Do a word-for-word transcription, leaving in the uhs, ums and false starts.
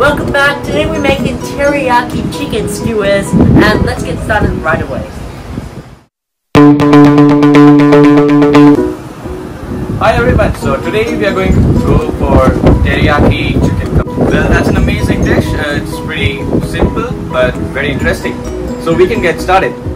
Welcome back. Today we're making teriyaki chicken skewers, and let's get started right away. Hi everyone. So today we are going to go for teriyaki chicken. Well, that's an amazing dish. Uh, it's pretty simple but very interesting. So we can get started.